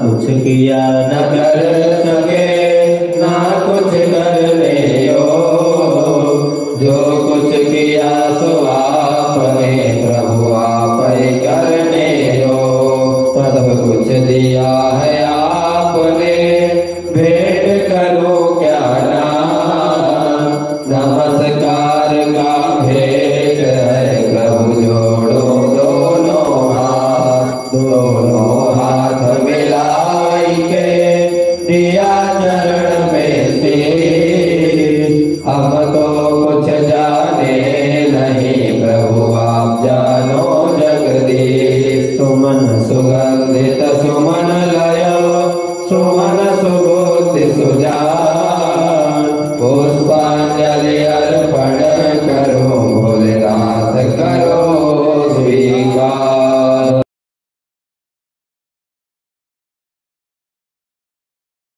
कुछ किया न कर सके।